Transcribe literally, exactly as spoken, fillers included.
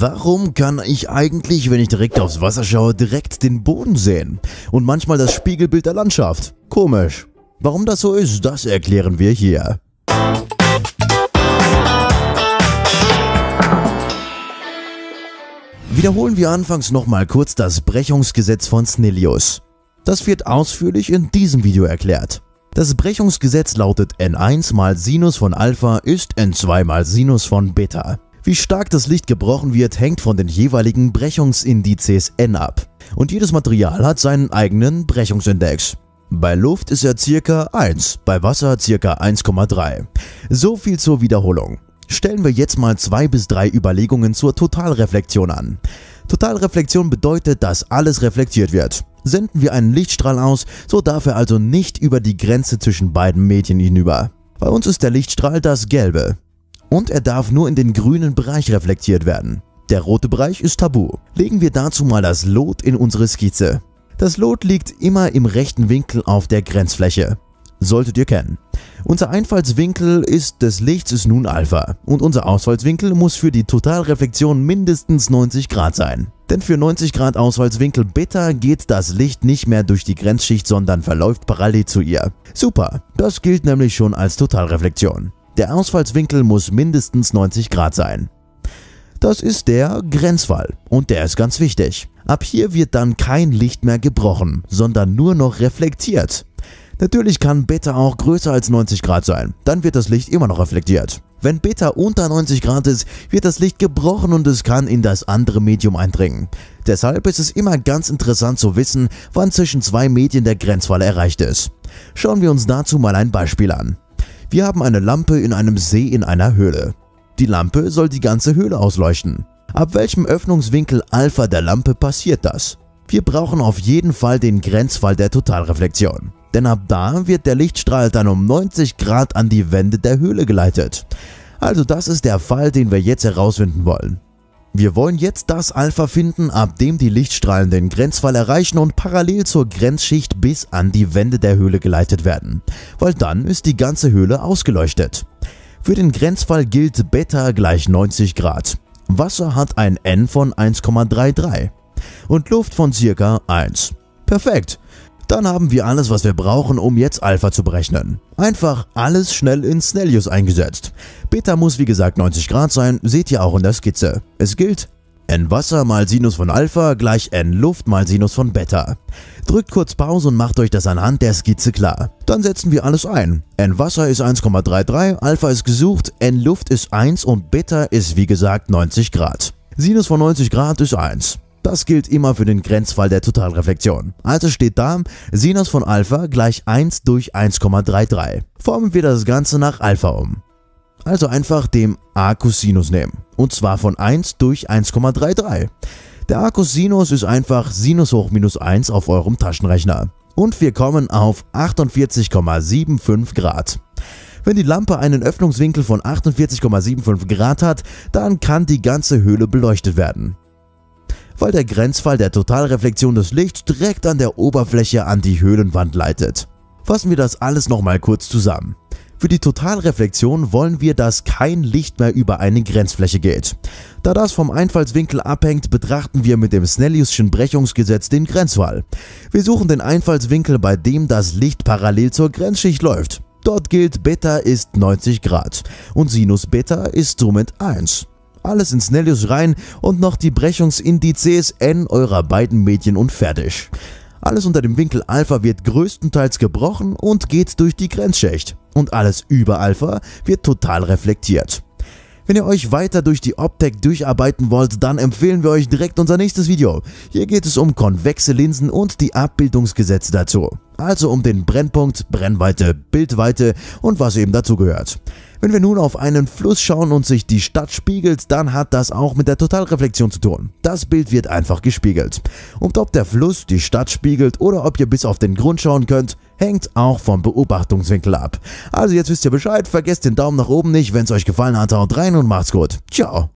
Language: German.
Warum kann ich eigentlich, wenn ich direkt aufs Wasser schaue, direkt den Boden sehen? Und manchmal das Spiegelbild der Landschaft. Komisch. Warum das so ist, das erklären wir hier. Wiederholen wir anfangs nochmal kurz das Brechungsgesetz von Snellius. Das wird ausführlich in diesem Video erklärt. Das Brechungsgesetz lautet: n eins mal Sinus von Alpha ist n zwei mal Sinus von Beta. Wie stark das Licht gebrochen wird, hängt von den jeweiligen Brechungsindizes n ab. Und jedes Material hat seinen eigenen Brechungsindex. Bei Luft ist er ca. eins, bei Wasser ca. eins Komma drei. So viel zur Wiederholung. Stellen wir jetzt mal zwei bis drei Überlegungen zur Totalreflexion an. Totalreflexion bedeutet, dass alles reflektiert wird. Senden wir einen Lichtstrahl aus, so darf er also nicht über die Grenze zwischen beiden Medien hinüber. Bei uns ist der Lichtstrahl das Gelbe. Und er darf nur in den grünen Bereich reflektiert werden. Der rote Bereich ist tabu. Legen wir dazu mal das Lot in unsere Skizze. Das Lot liegt immer im rechten Winkel auf der Grenzfläche. Solltet ihr kennen. Unser Einfallswinkel ist des Lichts ist nun Alpha und unser Ausfallswinkel muss für die Totalreflexion mindestens neunzig Grad sein. Denn für neunzig Grad Ausfallswinkel Beta geht das Licht nicht mehr durch die Grenzschicht, sondern verläuft parallel zu ihr. Super, das gilt nämlich schon als Totalreflexion. Der Ausfallswinkel muss mindestens neunzig Grad sein. Das ist der Grenzfall und der ist ganz wichtig. Ab hier wird dann kein Licht mehr gebrochen, sondern nur noch reflektiert. Natürlich kann Beta auch größer als neunzig Grad sein, dann wird das Licht immer noch reflektiert. Wenn Beta unter neunzig Grad ist, wird das Licht gebrochen und es kann in das andere Medium eindringen. Deshalb ist es immer ganz interessant zu wissen, wann zwischen zwei Medien der Grenzfall erreicht ist. Schauen wir uns dazu mal ein Beispiel an. Wir haben eine Lampe in einem See in einer Höhle. Die Lampe soll die ganze Höhle ausleuchten. Ab welchem Öffnungswinkel Alpha der Lampe passiert das? Wir brauchen auf jeden Fall den Grenzfall der Totalreflexion. Denn ab da wird der Lichtstrahl dann um neunzig Grad an die Wände der Höhle geleitet. Also das ist der Fall, den wir jetzt herausfinden wollen. Wir wollen jetzt das Alpha finden, ab dem die Lichtstrahlen den Grenzfall erreichen und parallel zur Grenzschicht bis an die Wände der Höhle geleitet werden, weil dann ist die ganze Höhle ausgeleuchtet. Für den Grenzfall gilt Beta gleich neunzig Grad. Wasser hat ein N von eins Komma dreiunddreißig und Luft von ca. eins. Perfekt! Dann haben wir alles, was wir brauchen, um jetzt Alpha zu berechnen. Einfach alles schnell in Snellius eingesetzt. Beta muss wie gesagt neunzig Grad sein, seht ihr auch in der Skizze. Es gilt n Wasser mal Sinus von Alpha gleich n Luft mal Sinus von Beta. Drückt kurz Pause und macht euch das anhand der Skizze klar. Dann setzen wir alles ein. n Wasser ist eins Komma dreiunddreißig, Alpha ist gesucht, n Luft ist eins und Beta ist wie gesagt neunzig Grad. Sinus von neunzig Grad ist eins. Das gilt immer für den Grenzfall der Totalreflexion. Also steht da, Sinus von Alpha gleich eins durch eins Komma dreiunddreißig. Formen wir das Ganze nach Alpha um. Also einfach dem Arcus Sinus nehmen. Und zwar von eins durch eins Komma dreiunddreißig. Der Arcus Sinus ist einfach Sinus hoch minus eins auf eurem Taschenrechner. Und wir kommen auf achtundvierzig Komma fünfundsiebzig Grad. Wenn die Lampe einen Öffnungswinkel von achtundvierzig Komma fünfundsiebzig Grad hat, dann kann die ganze Höhle beleuchtet werden, weil der Grenzfall der Totalreflexion des Lichts direkt an der Oberfläche an die Höhlenwand leitet. Fassen wir das alles nochmal kurz zusammen. Für die Totalreflexion wollen wir, dass kein Licht mehr über eine Grenzfläche geht. Da das vom Einfallswinkel abhängt, betrachten wir mit dem Snellius'schen Brechungsgesetz den Grenzfall. Wir suchen den Einfallswinkel, bei dem das Licht parallel zur Grenzschicht läuft. Dort gilt, Beta ist neunzig Grad und Sinus Beta ist somit eins. Alles in Snellius rein und noch die Brechungsindizes n eurer beiden Medien und fertig. Alles unter dem Winkel Alpha wird größtenteils gebrochen und geht durch die Grenzschicht. Und alles über Alpha wird total reflektiert. Wenn ihr euch weiter durch die Optik durcharbeiten wollt, dann empfehlen wir euch direkt unser nächstes Video. Hier geht es um konvexe Linsen und die Abbildungsgesetze dazu. Also um den Brennpunkt, Brennweite, Bildweite und was eben dazugehört. Wenn wir nun auf einen Fluss schauen und sich die Stadt spiegelt, dann hat das auch mit der Totalreflexion zu tun. Das Bild wird einfach gespiegelt. Und ob der Fluss die Stadt spiegelt oder ob ihr bis auf den Grund schauen könnt, hängt auch vom Beobachtungswinkel ab. Also jetzt wisst ihr Bescheid, vergesst den Daumen nach oben nicht, wenn es euch gefallen hat, haut rein und macht's gut. Ciao.